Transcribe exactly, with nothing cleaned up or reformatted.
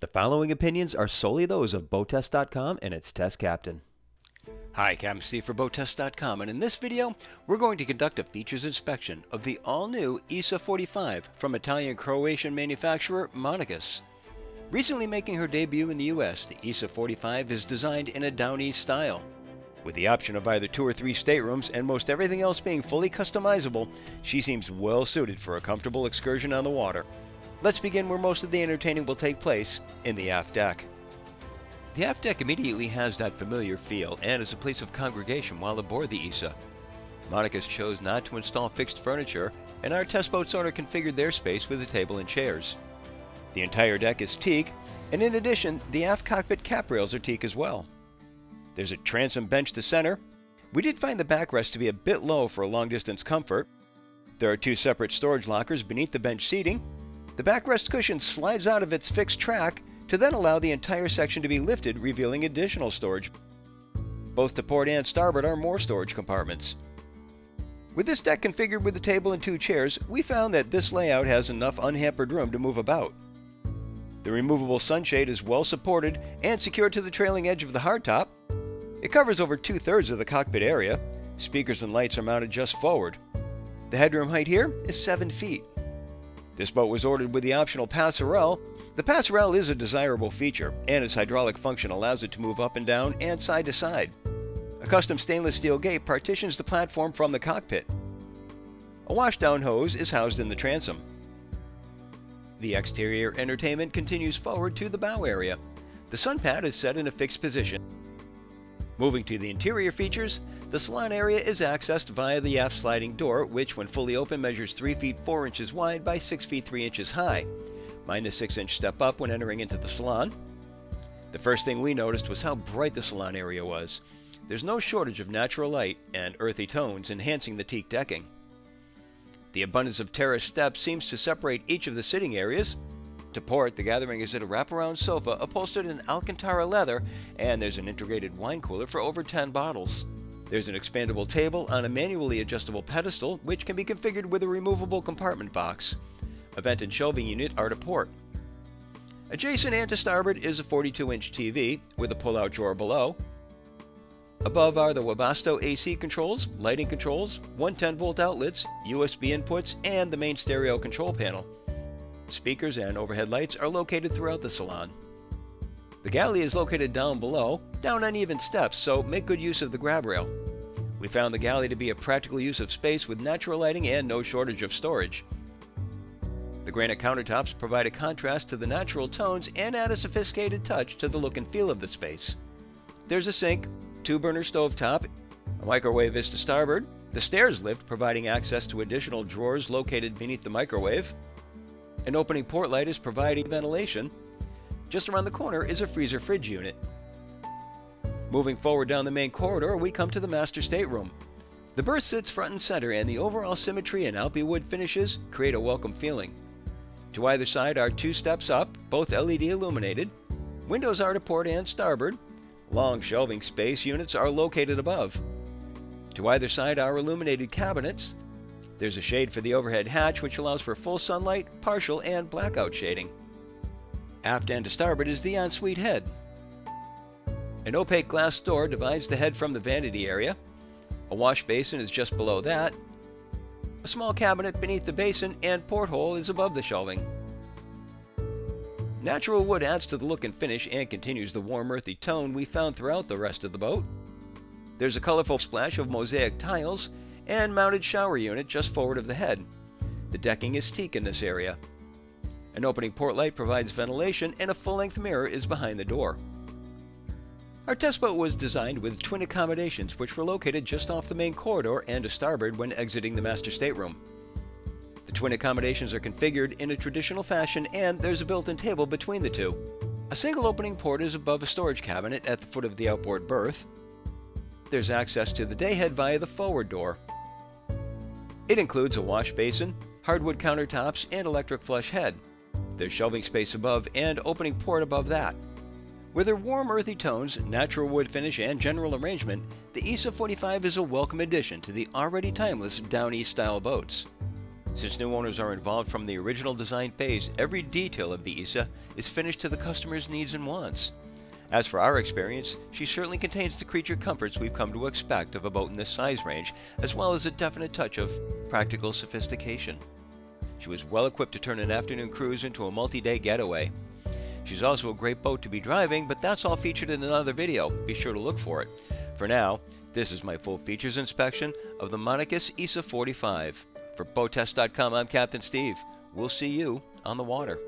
The following opinions are solely those of boat test dot com and its test captain. Hi, Captain Steve for boat test dot com, and in this video we're going to conduct a features inspection of the all-new Issa forty-five from Italian-Croatian manufacturer Monachus. Recently making her debut in the U S, the Issa forty-five is designed in a Down East style. With the option of either two or three staterooms and most everything else being fully customizable, she seems well suited for a comfortable excursion on the water. Let's begin where most of the entertaining will take place, in the aft deck. The aft deck immediately has that familiar feel and is a place of congregation while aboard the Issa. Monachus chose not to install fixed furniture, and our test boat's owner configured their space with a table and chairs. The entire deck is teak, and in addition, the aft cockpit cap rails are teak as well. There's a transom bench to center. We did find the backrest to be a bit low for long-distance comfort. There are two separate storage lockers beneath the bench seating. The backrest cushion slides out of its fixed track to then allow the entire section to be lifted, revealing additional storage. Both to port and starboard are more storage compartments. With this deck configured with a table and two chairs, we found that this layout has enough unhampered room to move about. The removable sunshade is well supported and secured to the trailing edge of the hardtop. It covers over two-thirds of the cockpit area. Speakers and lights are mounted just forward. The headroom height here is seven feet. This boat was ordered with the optional passerelle. The passerelle is a desirable feature, and its hydraulic function allows it to move up and down and side to side. A custom stainless steel gate partitions the platform from the cockpit. A washdown hose is housed in the transom. The exterior entertainment continues forward to the bow area. The sun pad is set in a fixed position. Moving to the interior features, the salon area is accessed via the aft sliding door, which when fully open measures three feet four inches wide by six feet three inches high. Mind the six inch step up when entering into the salon. The first thing we noticed was how bright the salon area was. There's no shortage of natural light and earthy tones enhancing the teak decking. The abundance of terrace steps seems to separate each of the sitting areas. To port, the gathering is at a wraparound sofa upholstered in Alcantara leather, and there's an integrated wine cooler for over ten bottles. There's an expandable table on a manually adjustable pedestal, which can be configured with a removable compartment box. A vent and shelving unit are to port. Adjacent and to starboard is a forty-two inch T V with a pull-out drawer below. Above are the Webasto A C controls, lighting controls, one ten volt outlets, U S B inputs, and the main stereo control panel. Speakers and overhead lights are located throughout the salon. The galley is located down below, down uneven steps, so make good use of the grab rail. We found the galley to be a practical use of space with natural lighting and no shortage of storage. The granite countertops provide a contrast to the natural tones and add a sophisticated touch to the look and feel of the space. There's a sink, two burner stovetop, a microwave is to starboard, the stairs lift providing access to additional drawers located beneath the microwave. An opening port light is providing ventilation. Just around the corner is a freezer fridge unit. Moving forward down the main corridor, we come to the master stateroom. The berth sits front and center, and the overall symmetry and Alpi wood finishes create a welcome feeling. To either side are two steps up, both L E D illuminated. Windows are to port and starboard. Long shelving space units are located above. To either side are illuminated cabinets. There's a shade for the overhead hatch, which allows for full sunlight, partial, and blackout shading. Aft and to starboard is the ensuite head. An opaque glass door divides the head from the vanity area. A wash basin is just below that. A small cabinet beneath the basin and porthole is above the shelving. Natural wood adds to the look and finish and continues the warm, earthy tone we found throughout the rest of the boat. There's a colorful splash of mosaic tiles and mounted shower unit just forward of the head. The decking is teak in this area. An opening port light provides ventilation, and a full-length mirror is behind the door. Our test boat was designed with twin accommodations, which were located just off the main corridor and to starboard when exiting the master stateroom. The twin accommodations are configured in a traditional fashion, and there's a built-in table between the two. A single opening port is above a storage cabinet at the foot of the outboard berth. There's access to the dayhead via the forward door. It includes a wash basin, hardwood countertops, and electric flush head. There's shelving space above and opening port above that. With her warm, earthy tones, natural wood finish, and general arrangement, the Issa forty-five is a welcome addition to the already timeless Down East style boats. Since new owners are involved from the original design phase, every detail of the Issa is finished to the customer's needs and wants. As for our experience, she certainly contains the creature comforts we've come to expect of a boat in this size range, as well as a definite touch of practical sophistication. She was well equipped to turn an afternoon cruise into a multi-day getaway. She's also a great boat to be driving, but that's all featured in another video. Be sure to look for it. For now, this is my full features inspection of the Monachus Issa forty-five. For BoatTEST dot com, I'm Captain Steve. We'll see you on the water.